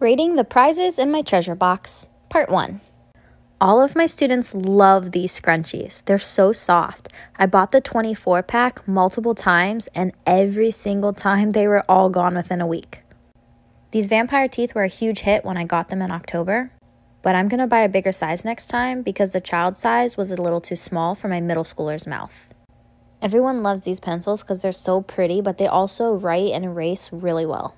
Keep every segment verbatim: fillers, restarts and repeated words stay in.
Rating the prizes in my treasure box, part one. All of my students love these scrunchies. They're so soft. I bought the twenty-four pack multiple times, and every single time they were all gone within a week. These vampire teeth were a huge hit when I got them in October, but I'm gonna buy a bigger size next time because the child size was a little too small for my middle schooler's mouth. Everyone loves these pencils because they're so pretty, but they also write and erase really well.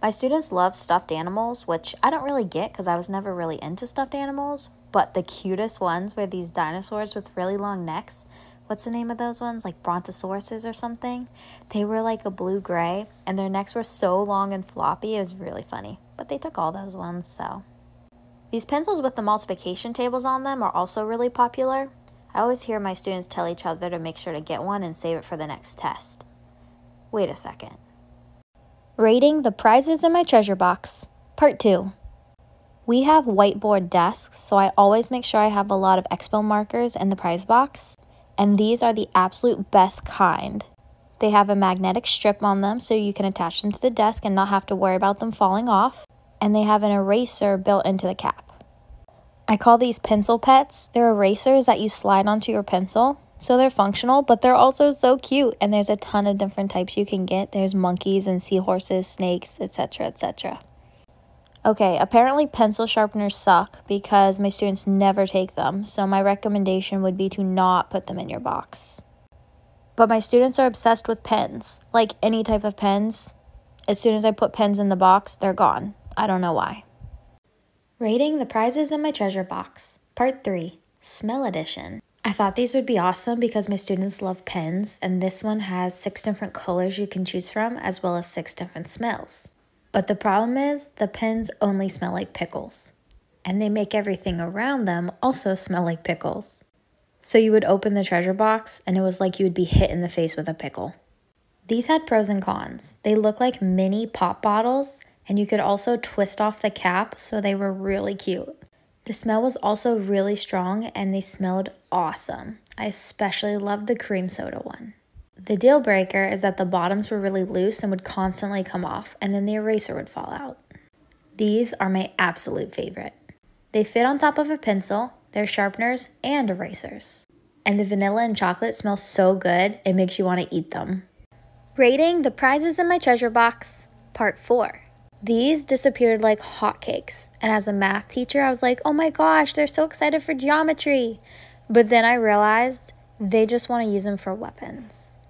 My students love stuffed animals, which I don't really get because I was never really into stuffed animals, but the cutest ones were these dinosaurs with really long necks. What's the name of those ones? Like brontosauruses or something? They were like a blue-gray, and their necks were so long and floppy. It was really funny, but they took all those ones, so. These pencils with the multiplication tables on them are also really popular. I always hear my students tell each other to make sure to get one and save it for the next test. Wait a second. Rating the prizes in my treasure box, part two. We have whiteboard desks, so I always make sure I have a lot of Expo markers in the prize box, and these are the absolute best kind. They have a magnetic strip on them so you can attach them to the desk and not have to worry about them falling off, and they have an eraser built into the cap. I call these pencil pets. They're erasers that you slide onto your pencil. So they're functional, but they're also so cute, and there's a ton of different types you can get. There's monkeys and seahorses, snakes, et cetera, et cetera. Okay, apparently pencil sharpeners suck because my students never take them, so my recommendation would be to not put them in your box. But my students are obsessed with pens, like any type of pens. As soon as I put pens in the box, they're gone. I don't know why. Rating the prizes in my treasure box, part three, Smell Edition. I thought these would be awesome because my students love pens, and this one has six different colors you can choose from, as well as six different smells. But the problem is the pens only smell like pickles, and they make everything around them also smell like pickles. So you would open the treasure box and it was like you would be hit in the face with a pickle. These had pros and cons. They look like mini pop bottles, and you could also twist off the cap, so they were really cute. The smell was also really strong, and they smelled awesome. I especially loved the cream soda one. The deal breaker is that the bottoms were really loose and would constantly come off, and then the eraser would fall out. These are my absolute favorite. They fit on top of a pencil, they're sharpeners and erasers. And the vanilla and chocolate smell so good, it makes you want to eat them. Rating the prizes in my treasure box, part four. These disappeared like hotcakes, and as a math teacher, I was like, oh my gosh, they're so excited for geometry. But then I realized they just want to use them for weapons.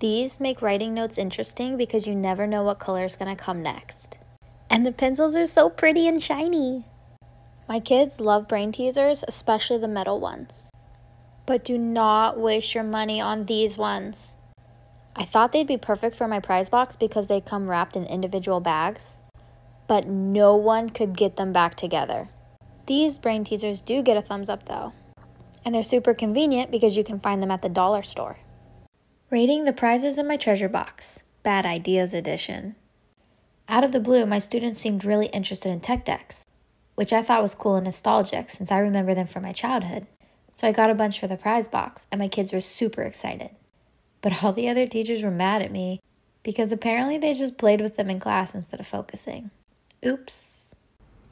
These make writing notes interesting because you never know what color is going to come next. And the pencils are so pretty and shiny. My kids love brain teasers, especially the metal ones. But do not waste your money on these ones. I thought they'd be perfect for my prize box because they come wrapped in individual bags, but no one could get them back together. These brain teasers do get a thumbs up though, and they're super convenient because you can find them at the dollar store. Rating the prizes in my treasure box, Bad Ideas Edition. Out of the blue, my students seemed really interested in tech decks, which I thought was cool and nostalgic since I remember them from my childhood. So I got a bunch for the prize box, and my kids were super excited. But all the other teachers were mad at me because apparently they just played with them in class instead of focusing. Oops.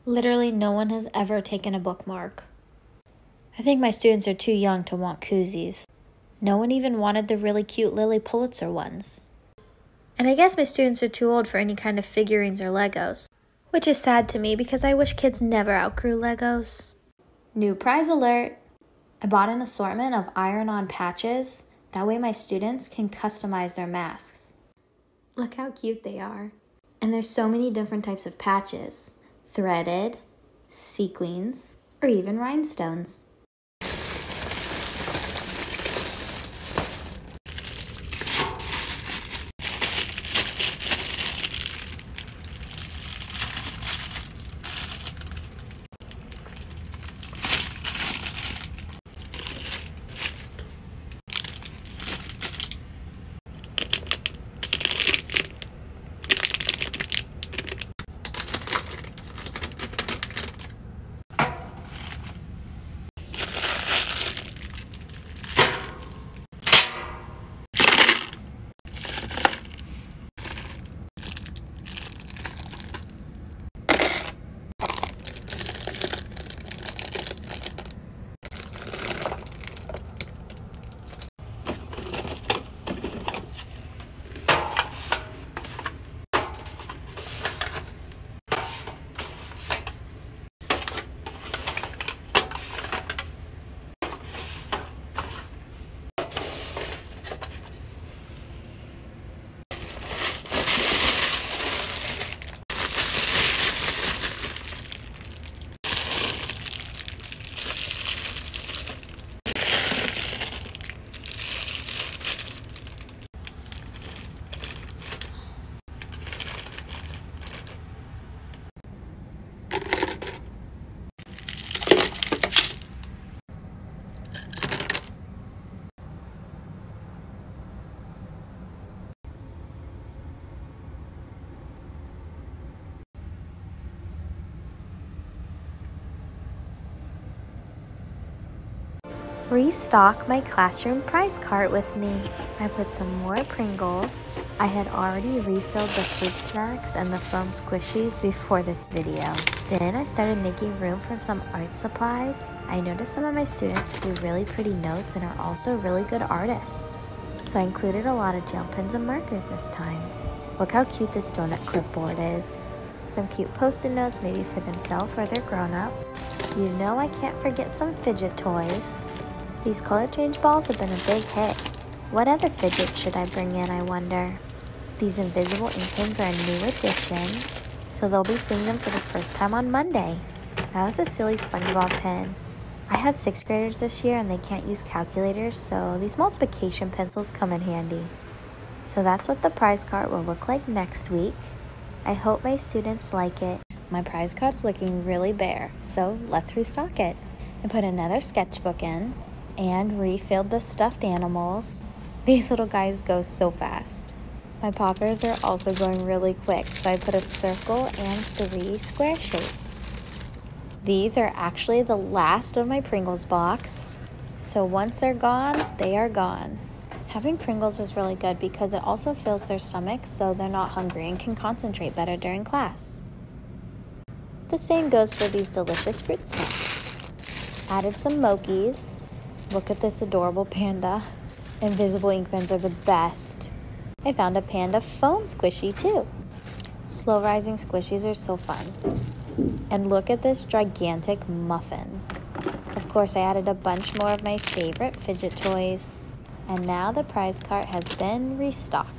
Literally no one has ever taken a bookmark. I think my students are too young to want koozies. No one even wanted the really cute Lily Pulitzer ones. And I guess my students are too old for any kind of figurines or Legos, which is sad to me because I wish kids never outgrew Legos. New prize alert. I bought an assortment of iron-on patches. That way my students can customize their masks. Look how cute they are. And there's so many different types of patches. Threaded, sequins, or even rhinestones. restock my classroom prize cart with me. I put some more Pringles. I had already refilled the fruit snacks and the foam squishies before this video. Then I started making room for some art supplies. I noticed some of my students who do really pretty notes and are also really good artists. So I included a lot of gel pens and markers this time. Look how cute this donut clipboard is. Some cute post-it notes, maybe for themselves or their grown-up. You know I can't forget some fidget toys. These color change balls have been a big hit. What other fidgets should I bring in, I wonder? These invisible ink pens are a new addition, so they'll be seeing them for the first time on Monday. That was a silly SpongeBob pen. I have sixth graders this year and they can't use calculators, so these multiplication pencils come in handy. So that's what the prize cart will look like next week. I hope my students like it. My prize cart's looking really bare, so let's restock it. I put another sketchbook in and refilled the stuffed animals. These little guys go so fast. My poppers are also going really quick, so I put a circle and three square shapes. These are actually the last of my Pringles box. So once they're gone, they are gone. Having Pringles was really good because it also fills their stomachs so they're not hungry and can concentrate better during class. The same goes for these delicious fruit snacks. Added some Mochis. Look at this adorable panda. Invisible ink pens are the best. I found a panda foam squishy too. Slow rising squishies are so fun. And look at this gigantic muffin. Of course, I added a bunch more of my favorite fidget toys. And now the prize cart has been restocked.